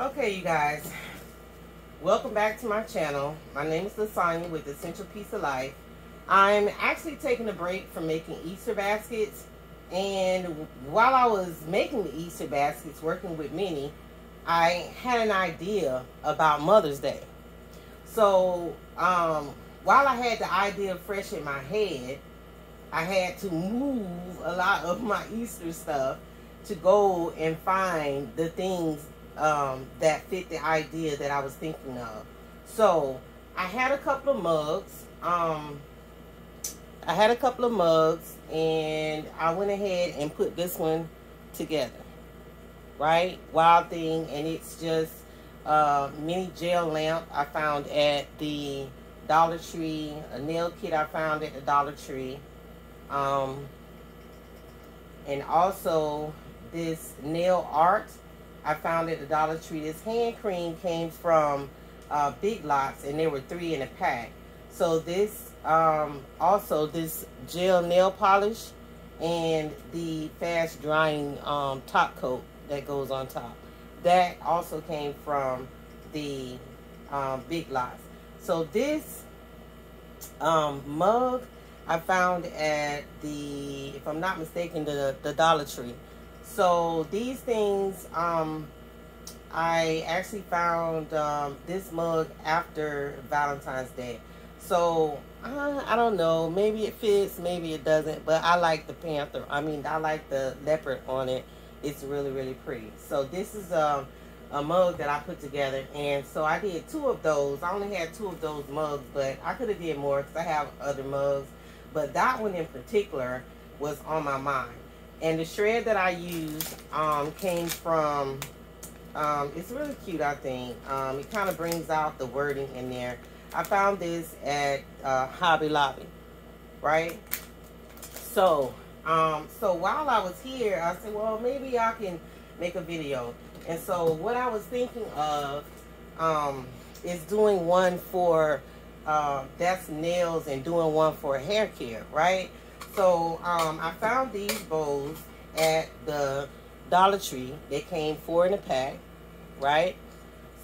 Okay, you guys, welcome back to my channel. My name is LaSonya with Essential Peace of Life. I'm actually taking a break from making Easter baskets, and while I was making the Easter baskets working with Minnie, I had an idea about Mother's Day. So while I had the idea fresh in my head, I had to move a lot of my Easter stuff to go and find the things that fit the idea that I was thinking of. So I had a couple of mugs. And I went ahead and put this one together. Right? Wild Thing, and it's just a mini gel lamp I found at the Dollar Tree, a nail kit I found at the Dollar Tree, and also this nail art I found at the Dollar Tree. This hand cream came from Big Lots, and there were 3 in a pack. So this, also this gel nail polish and the fast drying top coat that goes on top. That also came from the Big Lots. So this mug I found at the, if I'm not mistaken, the Dollar Tree. So these things, I actually found this mug after Valentine's Day. So I don't know, maybe it fits, maybe it doesn't, but I like the panther. I like the leopard on it. It's really, really pretty. So this is a mug that I put together, and so I did 2 of those. I only had 2 of those mugs, but I could have did more because I have other mugs, but that one in particular was on my mind. And the shred that I used came from, it's really cute, I think. It kind of brings out the wording in there. I found this at Hobby Lobby, right? So, so while I was here, I said, well, maybe I can make a video. And so what I was thinking of is doing one for, that's nails, and doing one for hair care, right? So I found these bowls at the Dollar Tree. They came 4 in a pack, right?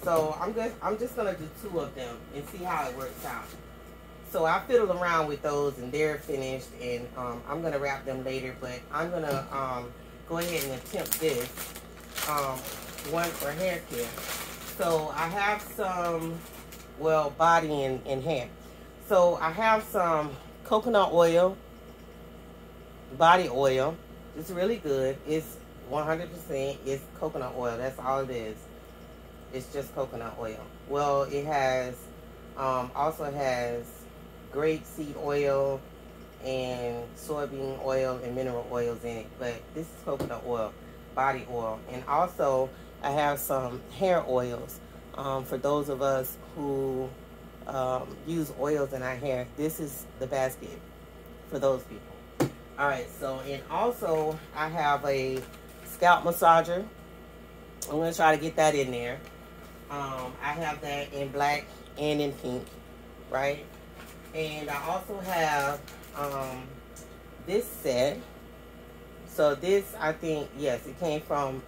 So I'm just gonna do 2 of them and see how it works out. So I fiddle around with those, and they're finished, and I'm gonna wrap them later. But I'm gonna go ahead and attempt this one for hair care. So I have some, well, body and hair. So I have some coconut oil, body oil. It's really good. It's 100%. It's coconut oil. That's all it is. It's just coconut oil. Well, it has, also has grapeseed oil and soybean oil and mineral oils in it. But this is coconut oil, body oil. And also, I have some hair oils. For those of us who use oils in our hair, this is the basket for those people. All right, so, and also, I have a scalp massager. I'm going to try to get that in there. I have that in black and in pink, right? And I also have this set. So this, I think, yes, it came from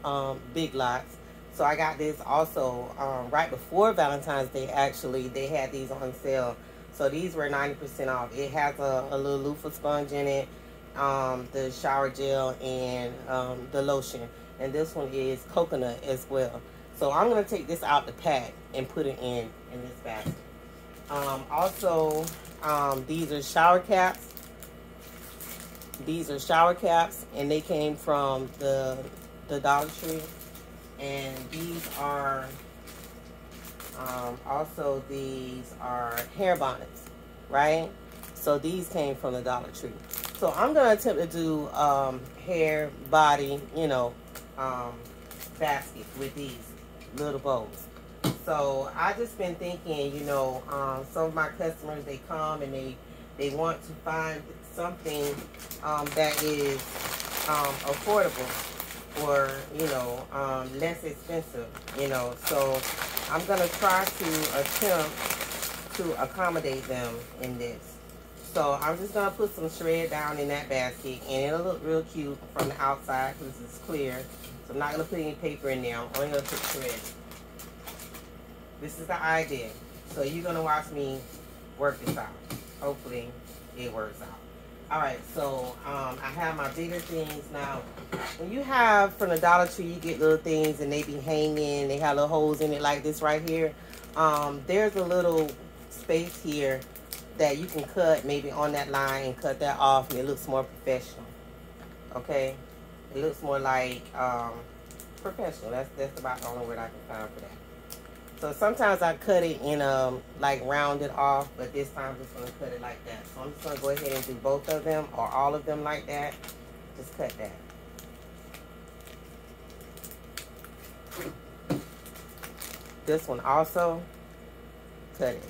Big Lots. So I got this also right before Valentine's Day, actually. They had these on sale. So these were 90% off. It has a little loofah sponge in it, the shower gel, and the lotion. And this one is coconut as well. So I'm going to take this out the pack and put it in this basket. Also, these are shower caps. These are shower caps, and they came from the Dollar Tree. And these are, also these are hair bonnets, right? So these came from the Dollar Tree. So I'm going to attempt to do hair, body, you know, basket with these little bowls. So I just been thinking, you know, some of my customers, they come and they want to find something that is affordable, or, you know, less expensive, you know. So I'm gonna try to attempt to accommodate them in this. So I'm just gonna put some shred down in that basket, and it'll look real cute from the outside because it's clear. So I'm not going to put any paper in there. I'm only going to put shred. This is the idea. So you're going to watch me work this out. Hopefully it works out. Alright, so I have my bigger things. Now, when you have from the Dollar Tree, you get little things and they be hanging. They have little holes in it like this right here. There's a little space here that you can cut maybe on that line and cut that off, and it looks more professional. Okay? It looks more like professional. That's about the only word I can find for that. So sometimes I cut it in, like round it off, but this time I'm just going to cut it like that. So I'm just going to go ahead and do both of them or all of them like that. Just cut that. This one also, cut it.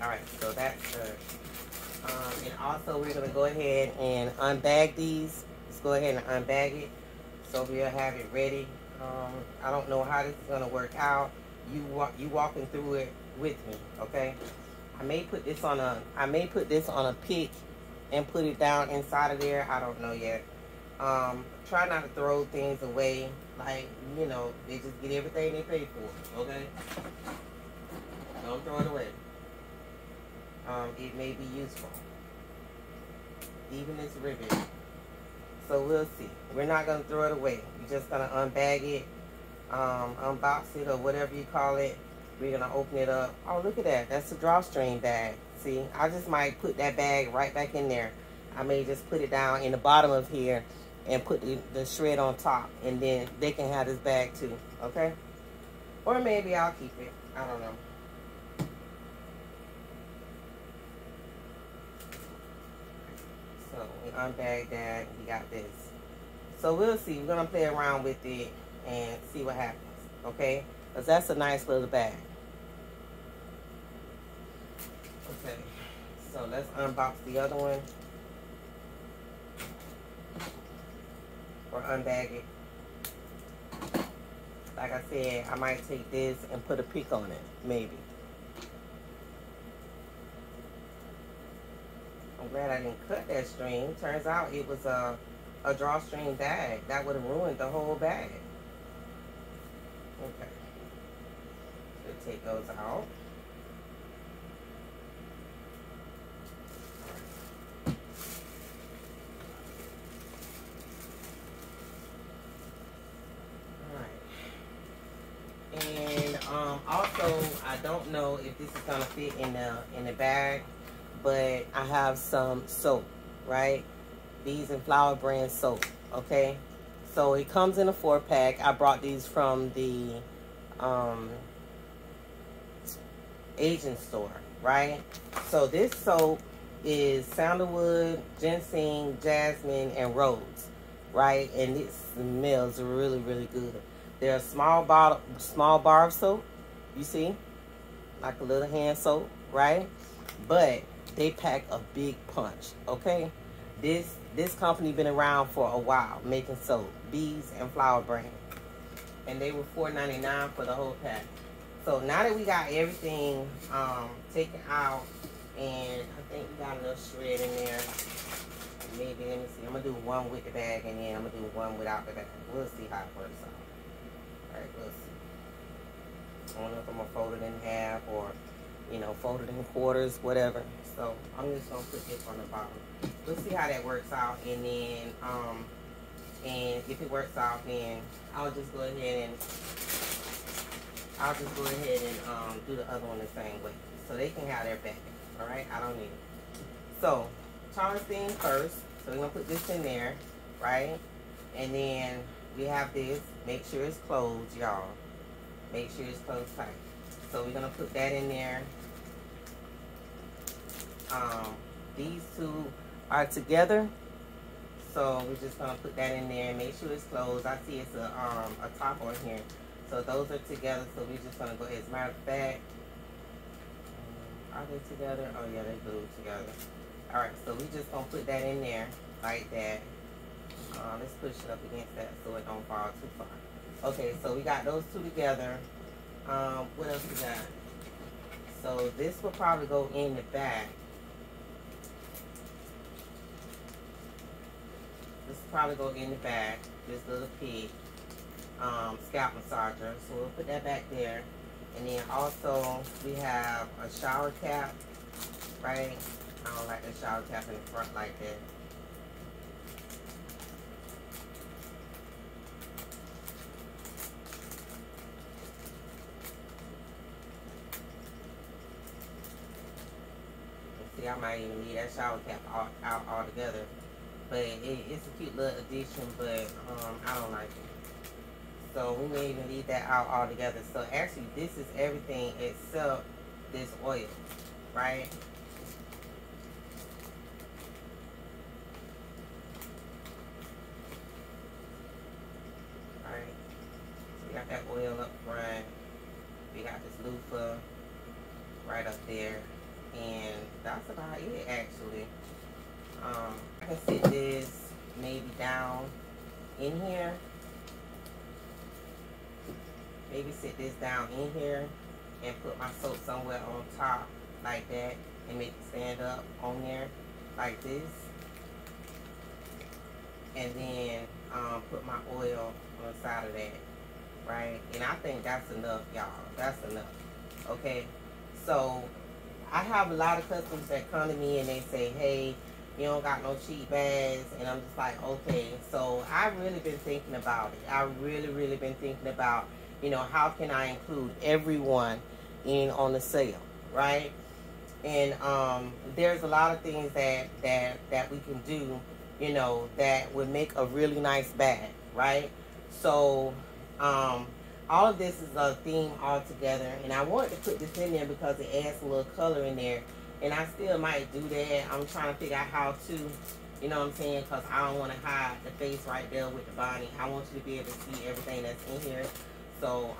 Alright, so that's good. And also we're going to go ahead and unbag these. Let's go ahead and unbag it. So we'll have it ready. I don't know how this is going to work out. You walking through it with me, okay? I may put this on a pick and put it down inside of there. I don't know yet. Try not to throw things away. Like, you know, they just get everything they pay for, okay? Don't throw it away. It may be useful. Even this ribbon. So we'll see. We're not going to throw it away. We're just going to unbag it, unbox it, or whatever you call it. We're going to open it up. Oh, look at that. That's a drawstring bag. See, I just might put that bag right back in there. I may just put it down in the bottom of here and put the shred on top, and then they can have this bag too, okay? Or maybe I'll keep it. I don't know. Unbag that. We got this. So we'll see. We're going to play around with it and see what happens. Okay? Because that's a nice little bag. Okay. So let's unbox the other one. Or unbag it. Like I said, I might take this and put a pick on it. Maybe. I'm glad I didn't cut that string. Turns out it was a drawstring bag. That would have ruined the whole bag. Okay. So take those out. Alright. And also, I don't know if this is gonna fit in the bag. But I have some soap, right? Bees and Flower Brand soap, okay? So it comes in a 4-pack. I brought these from the Asian store, right? So this soap is sandalwood, ginseng, jasmine, and rose, right? And it smells really, really good. They're a small bar of soap, you see? Like a little hand soap, right? But they pack a big punch, okay? This company been around for a while, making soap. Bees and Flower Brand. And they were $4.99 for the whole pack. So now that we got everything taken out, and I think we got a little shred in there. Maybe, let me see. I'm going to do one with the bag, and then I'm going to do one without the bag. We'll see how it works out. All right, we'll see. I don't know if I'm going to fold it in half or... you know, folded in quarters, whatever. So I'm just gonna put this on the bottom. We'll see how that works out, and then and if it works out, then I'll just go ahead and do the other one the same way. So they can have their bag. Alright, I don't need it. So tallest thing first. So we're gonna put this in there, right? And then we have this. Make sure it's closed, y'all. Make sure it's closed tight. So we're gonna put that in there. These two are together, so we're just gonna put that in there and make sure it's closed. I see it's a top on here, so those are together. So we're just gonna go ahead. As a matter of fact, are they together? Oh yeah, they're glued together. All right, so we're just gonna put that in there like that. Let's push it up against that so it don't fall too far. Okay, so we got those two together. What else we got? So this will probably go in the back. This will probably go in the back. This little pig scalp massager. So we'll put that back there. And then also we have a shower cap, right? I don't like the shower cap in the front like that. I might even leave that shower cap out altogether, but it's a cute little addition, but I don't like it, so we may even leave that out altogether. So actually this is everything except this oil, right? All right, so we got that oil up front, we got this loofah right up there. And that's about it, actually. I can sit this maybe down in here. Maybe sit this down in here and put my soap somewhere on top like that and make it stand up on there like this. And then put my oil on the side of that, right? And I think that's enough, y'all. That's enough, okay? So I have a lot of customers that come to me and they say, hey, you don't got no cheap bags. And I'm just like, okay. So I've really been thinking about it. I've really been thinking about, you know, how can I include everyone in on the sale, right? And there's a lot of things that we can do, you know, that would make a really nice bag, right? So all of this is a theme all together, and I wanted to put this in there because it adds a little color in there, and I still might do that. I'm trying to figure out how to, you know what I'm saying, because I don't want to hide the face right there with the body. I want you to be able to see everything that's in here. So,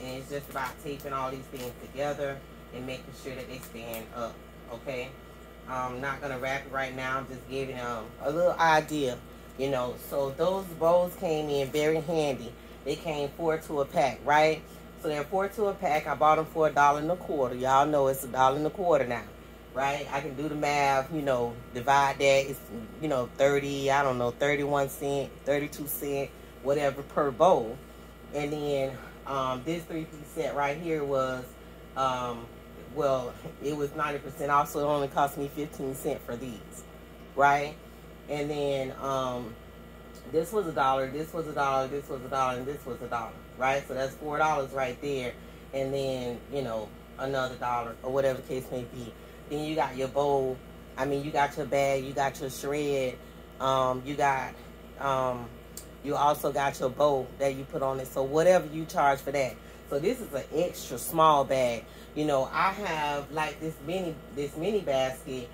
and it's just about taping all these things together and making sure that they stand up, okay? I'm not going to wrap it right now. I'm just giving a little idea, you know. So those bows came in very handy. They came 4 to a pack, right? So they're 4 to a pack. I bought them for $1.25. Y'all know it's $1.25 now, right? I can do the math, you know, divide that. It's, you know, 30, I don't know, 31 cent, 32 cent, whatever per bowl. And then this 3-piece set right here was, well, it was 90% off, so it only cost me 15 cents for these, right? And then, this was $1, this was $1, this was $1, and this was $1, right? So that's $4 right there. And then, you know, another $1 or whatever the case may be. Then you got your bowl. I mean, you got your bag, you got your shred. You got, you also got your bowl that you put on it. So whatever you charge for that. So this is an extra small bag. You know, I have like this mini basket.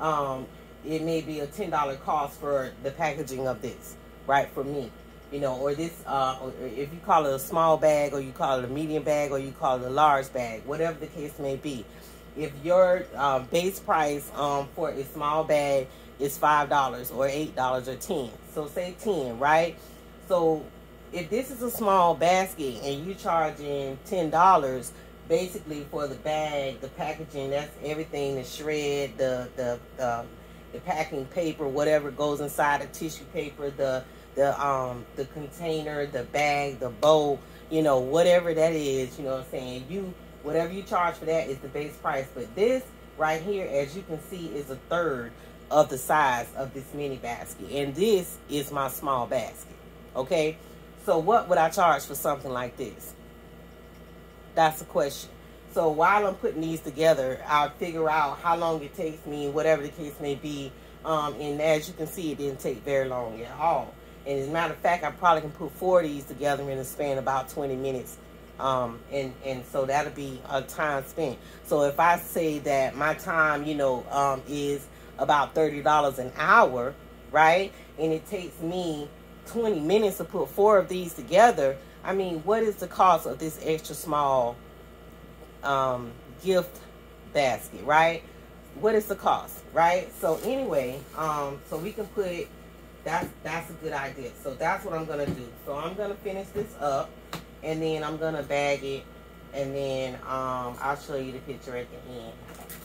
It may be a $10 cost for the packaging of this. Right, for me, you know, or this, or if you call it a small bag, or you call it a medium bag, or you call it a large bag, whatever the case may be. If your base price for a small bag is $5 or $8 or 10, so say 10, right? So if this is a small basket and you charging $10 basically for the bag, the packaging, that's everything, the shred, the packing paper, whatever goes inside the tissue paper, the container, the bag, the bowl, you know, whatever that is, you know what I'm saying? You, whatever you charge for that is the base price. But this right here, as you can see, is 1/3 of the size of this mini basket. And this is my small basket, okay? So what would I charge for something like this? That's the question. So while I'm putting these together, I'll figure out how long it takes me, whatever the case may be. And as you can see, it didn't take very long at all. And as a matter of fact, I probably can put 4 of these together in a span of about 20 minutes. And so that'll be a time spent. So if I say that my time, you know, is about $30 an hour, right? And it takes me 20 minutes to put 4 of these together. I mean, what is the cost of this extra small gift basket, right? What is the cost, right? So anyway, so we can put, that's a good idea. So that's what I'm gonna do. So I'm gonna finish this up, and then I'm gonna bag it and then I'll show you the picture at the end,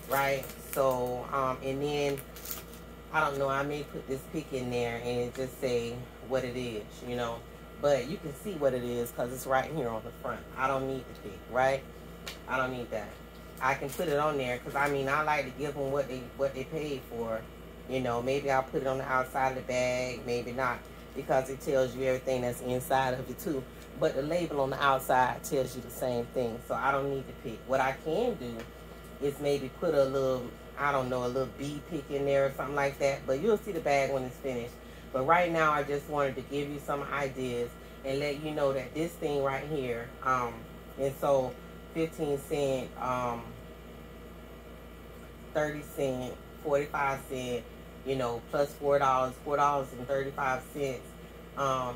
right? So and then I don't know, I may put this pic in there and just say what it is, you know, but you can see what it is because it's right here on the front. I don't need the pic, right? I don't need that. I can put it on there because I mean I like to give them what they paid for, you know. Maybe I'll put it on the outside of the bag, maybe not, because it tells you everything that's inside of it too. But the label on the outside tells you the same thing, so I don't need to pick. What I can do is maybe put a little, I don't know, a little bee pick in there or something like that, but you'll see the bag when it's finished. But right now I just wanted to give you some ideas and let you know that this thing right here, and so 15 cent, 30 cent, 45 cent, you know, plus $4.35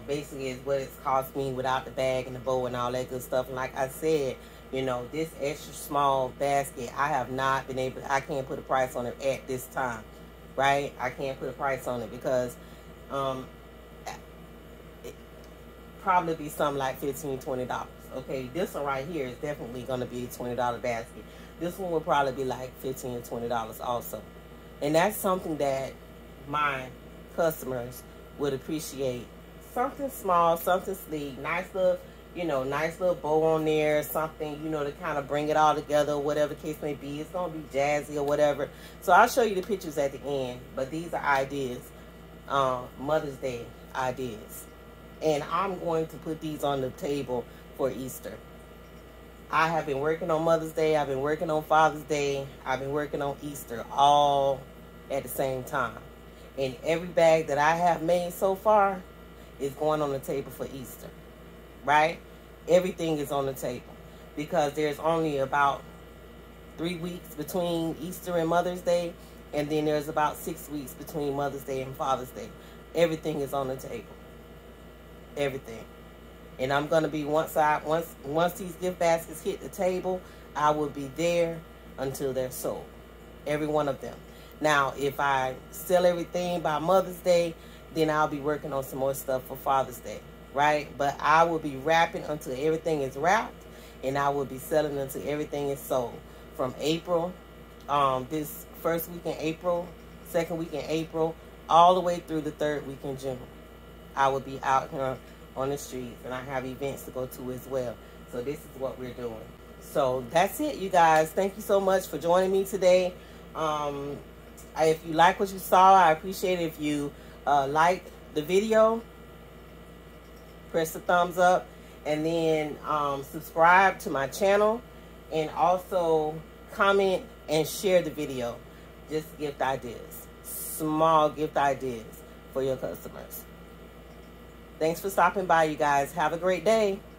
basically is what it's cost me without the bag and the bow and all that good stuff. And like I said, you know, this extra small basket, I have not been able to, I can't put a price on it at this time, right? I can't put a price on it because it probably be something like $15, $20. Okay, this one right here is definitely going to be a $20 basket. This one will probably be like $15 or $20 also. And that's something that my customers would appreciate. Something small, something sleek, nice little, you know, nice little bow on there, something, you know, to kind of bring it all together, whatever the case may be. It's going to be jazzy or whatever. So I'll show you the pictures at the end, but these are ideas, Mother's Day ideas. And I'm going to put these on the table for Easter. I have been working on Mother's Day, I've been working on Father's Day, I've been working on Easter, all at the same time. And every bag that I have made so far is going on the table for Easter, right? Everything is on the table because there's only about 3 weeks between Easter and Mother's Day, and then there's about 6 weeks between Mother's Day and Father's Day. Everything is on the table. Everything. And I'm going to be, once these gift baskets hit the table, I will be there until they're sold. Every one of them. Now, if I sell everything by Mother's Day, then I'll be working on some more stuff for Father's Day, right? But I will be wrapping until everything is wrapped, and I will be selling until everything is sold. From April, this first week in April, second week in April, all the way through the third week in June, I will be out here on the streets, and I have events to go to as well. So this is what we're doing. So that's it, you guys. Thank you so much for joining me today. If you like what you saw, I appreciate it if you like the video, press the thumbs up, and then subscribe to my channel, and also comment and share the video. Just gift ideas, small gift ideas for your customers. Thanks for stopping by, you guys. Have a great day.